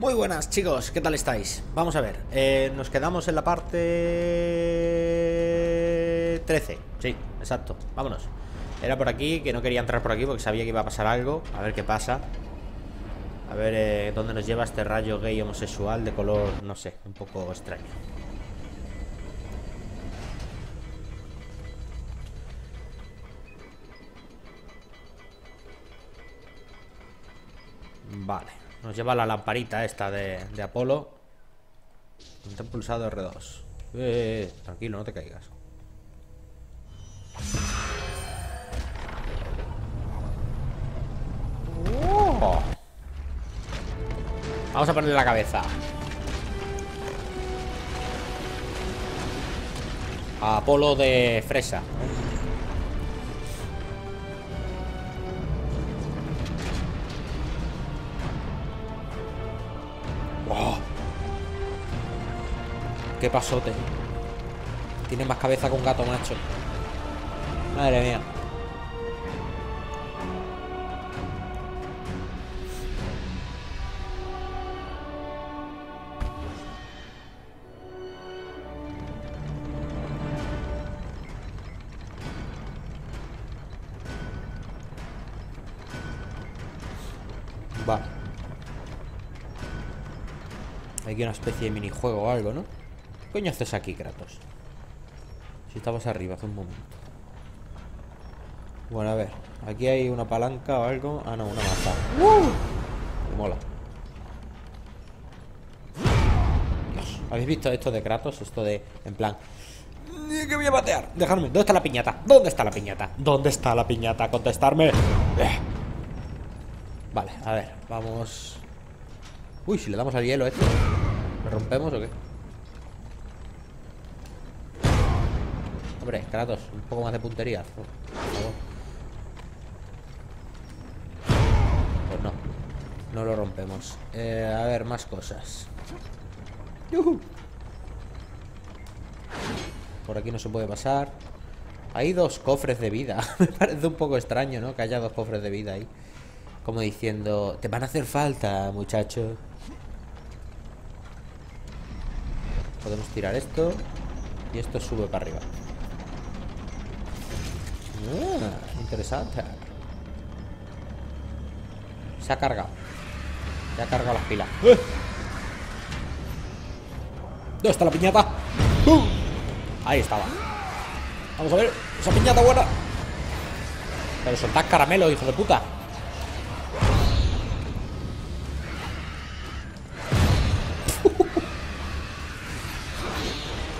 Muy buenas chicos, ¿qué tal estáis? Vamos a ver, nos quedamos en la parte 13, sí, exacto, vámonos. Era por aquí, que no quería entrar por aquí porque sabía que iba a pasar algo. A ver qué pasa. A ver dónde nos lleva este rayo gay homosexual de color, no sé, un poco extraño. Vale, nos lleva la lamparita esta de Apolo. Está pulsado R2. Tranquilo, no te caigas. Vamos a ponerle la cabeza. Apolo de fresa. ¡Wow! ¡Qué pasote! Tiene más cabeza que un gato, macho. Madre mía. Vale. Hay aquí una especie de minijuego o algo, ¿no? ¿Qué coño haces aquí, Kratos? Si estabas arriba hace un momento. Bueno, a ver. Aquí hay una palanca o algo. Ah, no, una masa. Mola. Dios. ¿Habéis visto esto de Kratos? Esto de... En plan... ¿Qué voy a patear? Dejadme. ¿Dónde está la piñata? ¿Dónde está la piñata? ¿Dónde está la piñata? Contestarme. Vale, a ver, vamos. Uy, si le damos al hielo esto, ¿lo rompemos o qué? Hombre, Kratos, un poco más de puntería, por favor. Pues no, no lo rompemos. A ver, más cosas. Por aquí no se puede pasar. Hay dos cofres de vida. Me parece un poco extraño, ¿no? Que haya dos cofres de vida ahí. Como diciendo, te van a hacer falta, muchacho. Podemos tirar esto. Y esto sube para arriba. Ah, interesante. Se ha cargado. Se ha cargado las pilas. ¡Eh! ¿Dónde está la piñata? Ahí estaba. Vamos a ver, esa piñata buena. Pero soltad caramelo, hijo de puta.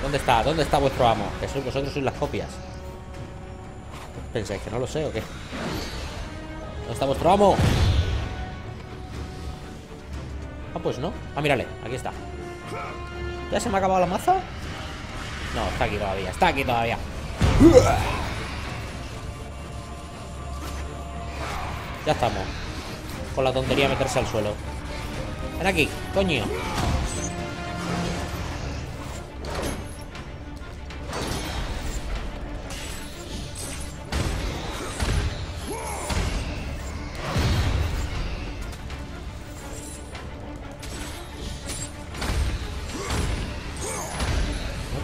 ¿Dónde está? ¿Dónde está vuestro amo? Que sois vosotros, sois las copias. ¿Pensáis que no lo sé o qué? ¿Dónde está vuestro amo? Ah, pues no. Ah, mírale, aquí está. ¿Ya se me ha acabado la maza? No, está aquí todavía, está aquí todavía. Ya estamos. Con la tontería de meterse al suelo. Ven aquí, coño.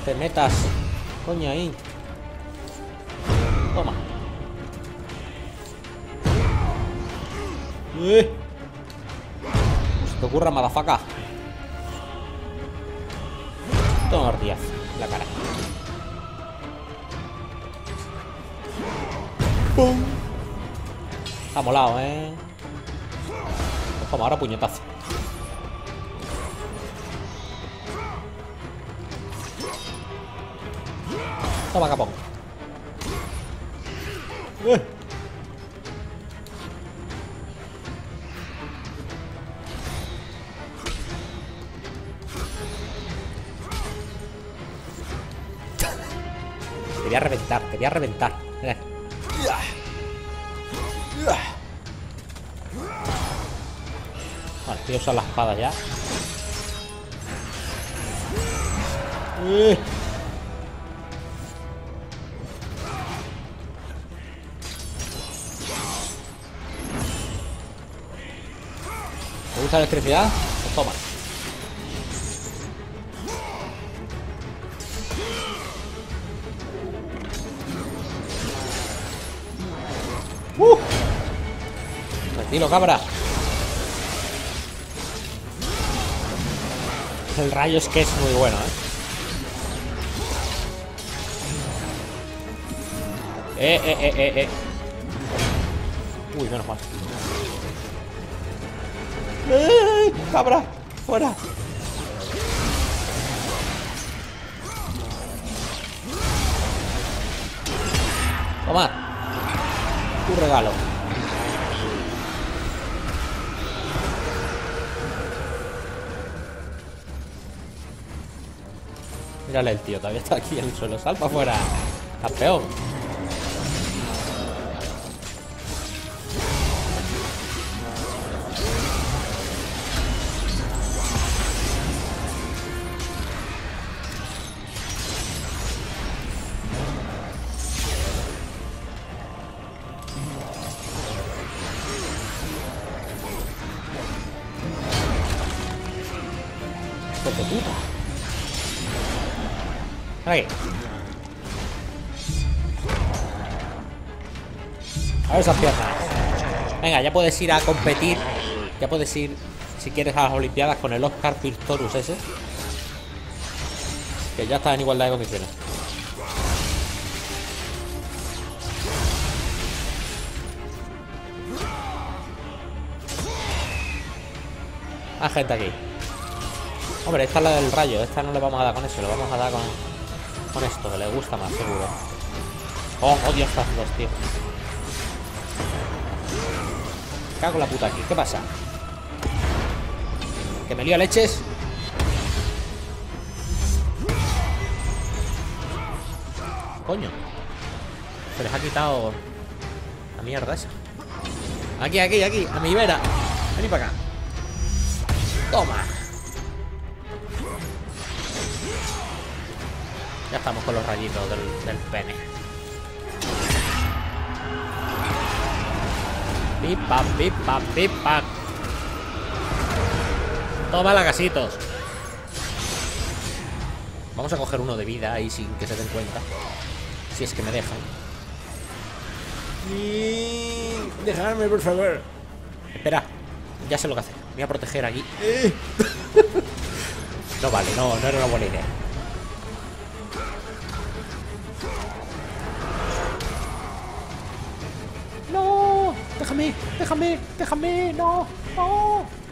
Te metas, coño, ahí. Toma. Se te ocurra, madafaca. Toma días, la cara. ¡Pum! Ha molado, ¿eh? Pues toma, ahora puñetazo. Toma, capón. Quería reventar, quería reventar. Vale, tío, usa la espada ya. Electricidad, Toma. Tranquilo, cabra. El rayo es que es muy bueno, ¿eh? Uy, menos mal. ¡Cabra! ¡Fuera! Toma. Tu regalo. Mírale, el tío todavía está aquí en el suelo. ¡Sal para afuera! ¡Campeón! Ahí. A ver esas piernas. Venga, ya puedes ir a competir. Ya puedes ir, si quieres, a las Olimpiadas con el Oscar Pistorius ese, que ya está en igualdad de condiciones. Hay gente aquí. Hombre, esta es la del rayo. Esta no le vamos a dar con eso. Le vamos a dar con esto, que le gusta más, seguro. Oh, odio estas dos, tío. Cago la puta aquí. ¿Qué pasa? ¿Que me lío a leches? Coño. Se les ha quitado la mierda esa. Aquí, aquí, aquí. A mi vera. Vení para acá. Toma. Ya estamos con los rayitos del pene. Pipa, pipa, pipa. Toma la gasitos. Vamos a coger uno de vida ahí sin que se den cuenta. Si es que me dejan. Y... dejarme, por favor. Espera. Ya sé lo que hacer. Me voy a proteger aquí. No vale, no era una buena idea. Déjame, no.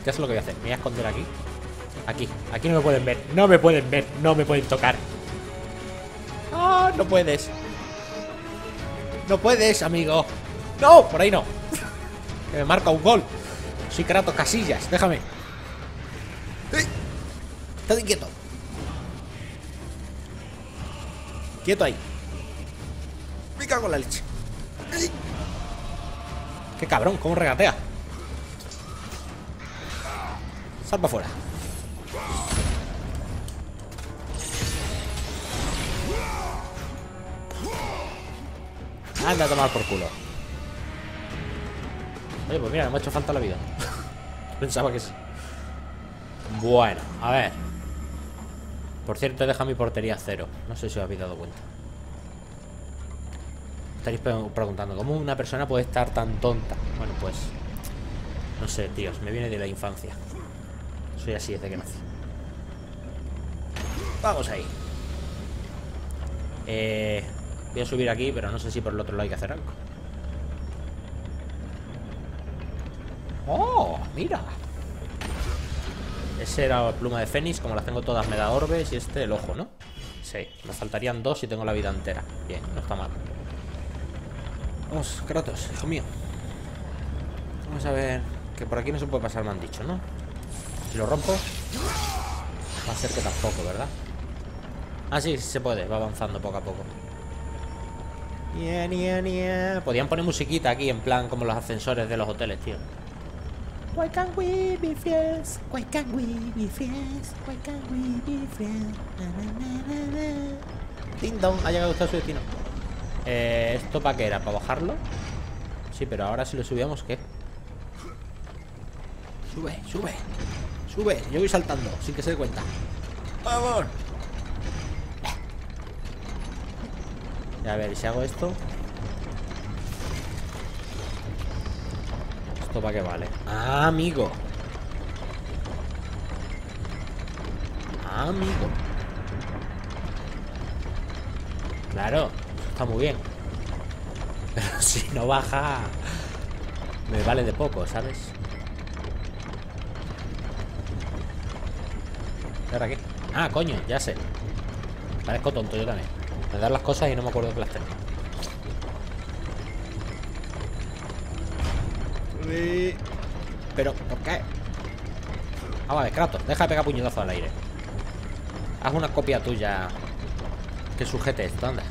Ya sé lo que voy a hacer, me voy a esconder aquí. Aquí no me pueden ver. No me pueden tocar. Ah, no puedes. No puedes, amigo. No, por ahí no. Que me marca un gol. Soy Kratos Casillas, déjame. Estás inquieto. Quieto ahí. Me cago en la leche. ¡Qué cabrón! ¿Cómo regatea? Salva fuera. Anda a tomar por culo. Oye, pues mira, me ha hecho falta la vida. Pensaba que sí. Bueno, a ver. Por cierto, deja mi portería cero. No sé si os habéis dado cuenta. Estaréis preguntando, ¿cómo una persona puede estar tan tonta? Bueno, pues no sé, tíos, me viene de la infancia. Soy así desde que nací. Vamos ahí. Voy a subir aquí, pero no sé si por el otro lado hay que hacer algo. ¡Oh! ¡Mira! Ese era la pluma de Fénix. Como las tengo todas me da orbes. Y este, el ojo, ¿no? Sí, me faltarían dos y tengo la vida entera. Bien, no está mal. Vamos, Kratos, hijo mío. Vamos a ver. Que por aquí no se puede pasar, me han dicho, ¿no? Si lo rompo, va a ser que tampoco, ¿verdad? Ah, sí, se puede. Va avanzando poco a poco. Podían poner musiquita aquí, en plan como los ascensores de los hoteles, tío. Why can't we be friends? Why can't we be friends? Why can't we be friends? Na, na, na, na, na. Ding dong, ha llegado usted a su destino. ¿Esto para qué era? ¿Para bajarlo? Sí, pero ahora si lo subíamos, ¿qué? Sube, sube. Sube, yo voy saltando, sin que se dé cuenta. ¡Vamos! A ver, si hago esto. ¿Esto para qué vale? ¡Ah, amigo! ¡Ah, amigo! Claro, está muy bien. Pero si no baja, me vale de poco, ¿sabes? ¿Ahora qué? Ah, coño, ya sé. Parezco tonto yo también. Me dan las cosas y no me acuerdo que las tengo. Pero, ¿por qué? Ah, vale, Kratos, deja de pegar puñetazo al aire. Haz una copia tuya que sujete esto, anda.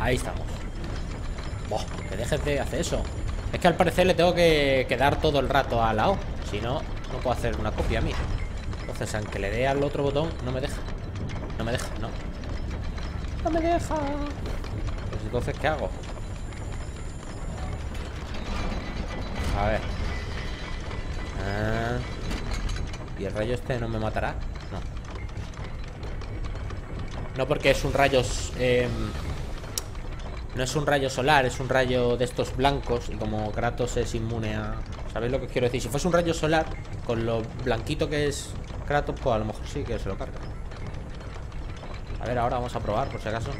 Ahí estamos. Buah, que dejes de hacer eso. Es que al parecer le tengo que dar todo el rato a la O. Si no, no puedo hacer una copia mía. Entonces, aunque le dé al otro botón, no me deja. No me deja, no. No me deja. Pues entonces, ¿qué hago? A ver. Ah. ¿Y el rayo este no me matará? No. No, porque es un rayo... no es un rayo solar, es un rayo de estos blancos. Y como Kratos es inmune a... ¿Sabéis lo que quiero decir? Si fuese un rayo solar, con lo blanquito que es Kratos, pues a lo mejor sí que se lo carga. A ver, ahora vamos a probar, por si acaso.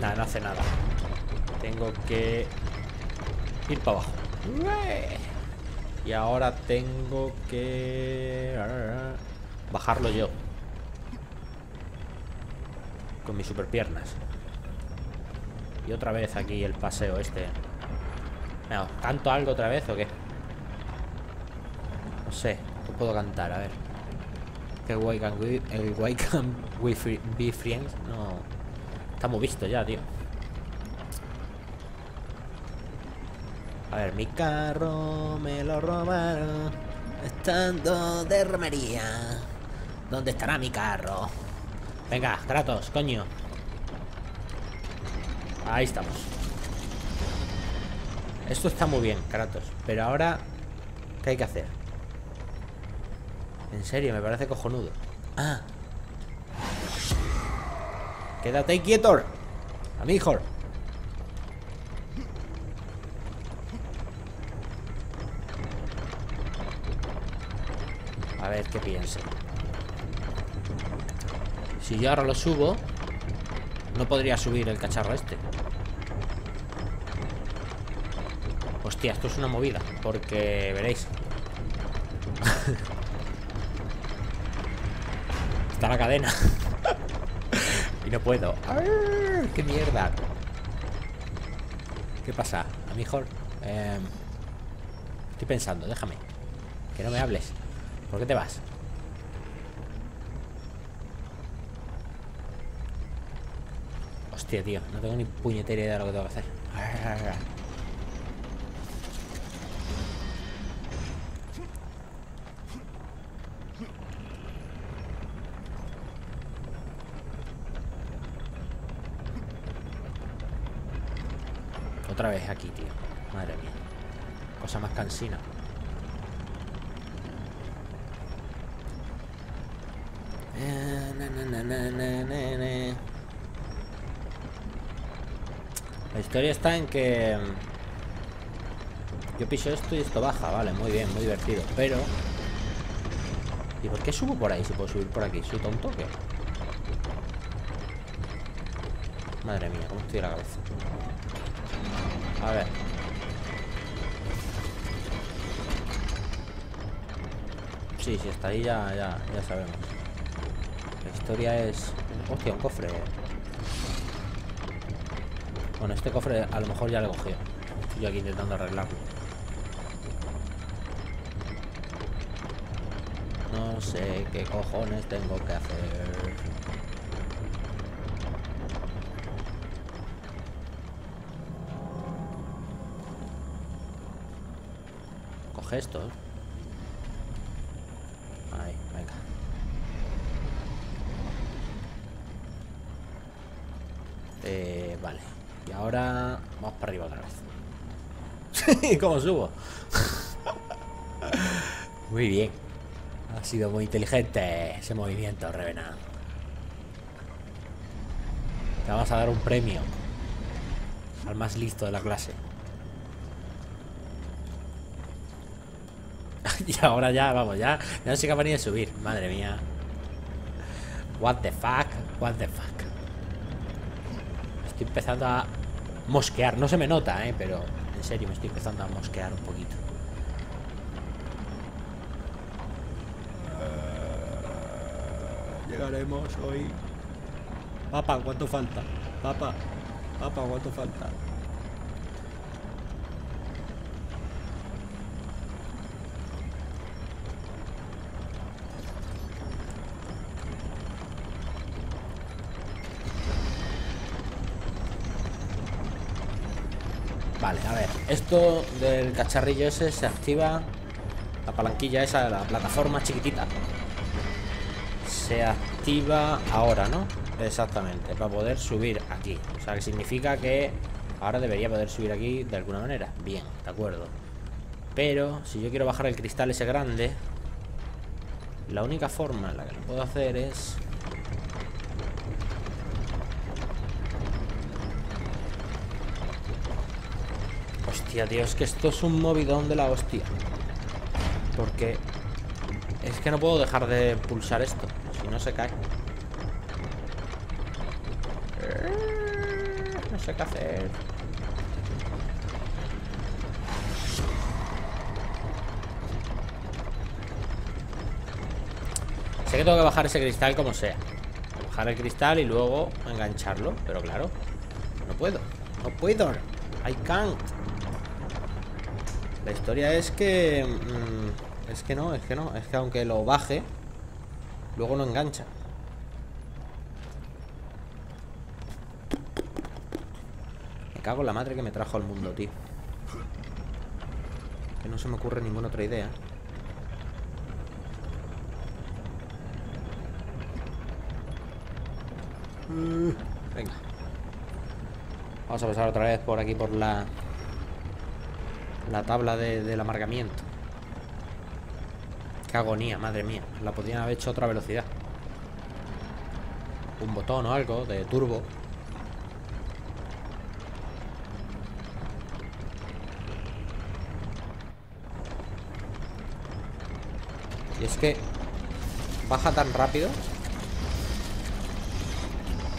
Nada, no hace nada. Tengo que ir para abajo. Y ahora tengo que... bajarlo yo. Con mis superpiernas. Y otra vez aquí el paseo este. No, ¿canto algo otra vez o qué? No sé, no puedo cantar, a ver. Que why can we be friends? No... Estamos vistos ya, tío. A ver, mi carro me lo robaron estando de romería. ¿Dónde estará mi carro? Venga, Kratos, coño. Ahí estamos. Esto está muy bien, Kratos. Pero ahora, ¿qué hay que hacer? En serio, me parece cojonudo. Ah. Quédate quieto, amigo. A ver qué piensa. Si yo ahora lo subo, no podría subir el cacharro este. Hostia, esto es una movida, porque veréis. Está la cadena. No puedo. ¡Arr! ¡Qué mierda! ¿Qué pasa? A mi mejor. Estoy pensando, déjame. Que no me hables. ¿Por qué te vas? Hostia, tío. No tengo ni puñetera idea de lo que tengo que hacer. Arr. Otra vez aquí, tío. Madre mía. Cosa más cansina. La historia está en que... yo piso esto y esto baja. Vale, muy bien, muy divertido. Pero... ¿y por qué subo por ahí? Si puedo subir por aquí. ¿Soy tonto o qué? Madre mía, cómo estoy de la cabeza. A ver. Sí, sí, está ahí, ya sabemos. La historia es... hostia, un cofre. Bueno, este cofre a lo mejor ya lo he cogido. Estoy aquí intentando arreglarlo. No sé qué cojones tengo que hacer. Esto, ahí, venga. Vale. Y ahora vamos para arriba otra vez. ¿Cómo subo? Muy bien. Ha sido muy inteligente ese movimiento, Revenant. Te vamos a dar un premio al más listo de la clase. Y ahora ya, vamos, ya no soy capaz ni de subir. Madre mía. What the fuck, what the fuck. Estoy empezando a mosquear. No se me nota, pero en serio me estoy empezando a mosquear un poquito. Llegaremos hoy. Papá, ¿cuánto falta? Papá, ¿cuánto falta? Vale, a ver, esto del cacharrillo ese se activa, la palanquilla esa de la plataforma chiquitita. Se activa ahora, ¿no? Exactamente, para poder subir aquí. O sea, que significa que ahora debería poder subir aquí de alguna manera. Bien, de acuerdo. Pero si yo quiero bajar el cristal ese grande, la única forma en la que lo puedo hacer es... Hostia, tío, es que esto es un movidón de la hostia. Porque es que no puedo dejar de pulsar esto, si no se cae. No sé qué hacer. Sé que tengo que bajar ese cristal como sea. Bajar el cristal y luego engancharlo. Pero claro, no puedo. No puedo. I can't. La historia es que... Es que no. Es que aunque lo baje, luego no engancha. Me cago en la madre que me trajo al mundo, tío. Que no se me ocurre ninguna otra idea. Venga. Vamos a pasar otra vez por aquí, por la tabla del amargamiento. Qué agonía, madre mía. La podrían haber hecho a otra velocidad. Un botón o algo de turbo. Y es que baja tan rápido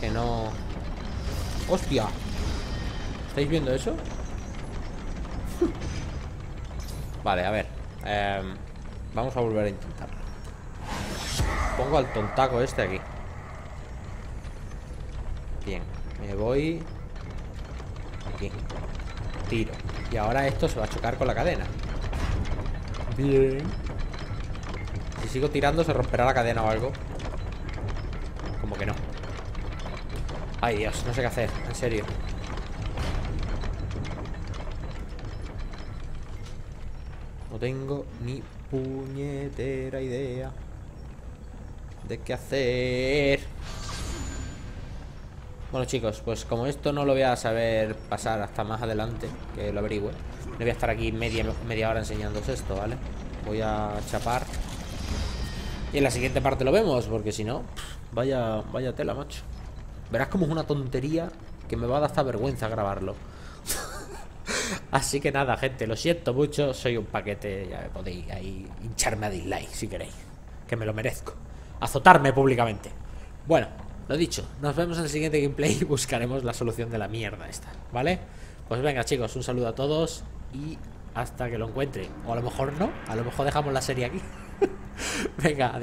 que no... ¡Hostia! ¿Estáis viendo eso? Vale, a ver, vamos a volver a intentarlo. Pongo al tontaco este aquí. Bien, me voy aquí. Tiro. Y ahora esto se va a chocar con la cadena. Bien. Si sigo tirando se romperá la cadena o algo. Como que no. Ay, Dios, no sé qué hacer, en serio. No tengo ni puñetera idea de qué hacer. Bueno, chicos, pues como esto no lo voy a saber pasar hasta más adelante, que lo averigüe, no voy a estar aquí media hora enseñándoos esto, ¿vale? Voy a chapar y en la siguiente parte lo vemos, porque si no, vaya tela, macho. Verás como es una tontería que me va a dar hasta vergüenza grabarlo. Así que nada, gente, lo siento mucho. Soy un paquete, ya podéis ahí hincharme a dislike si queréis, que me lo merezco, azotarme públicamente. Bueno, lo dicho, nos vemos en el siguiente gameplay y buscaremos la solución de la mierda esta, ¿vale? Pues venga, chicos, un saludo a todos y hasta que lo encuentren. O a lo mejor no, a lo mejor dejamos la serie aquí. Venga, adiós.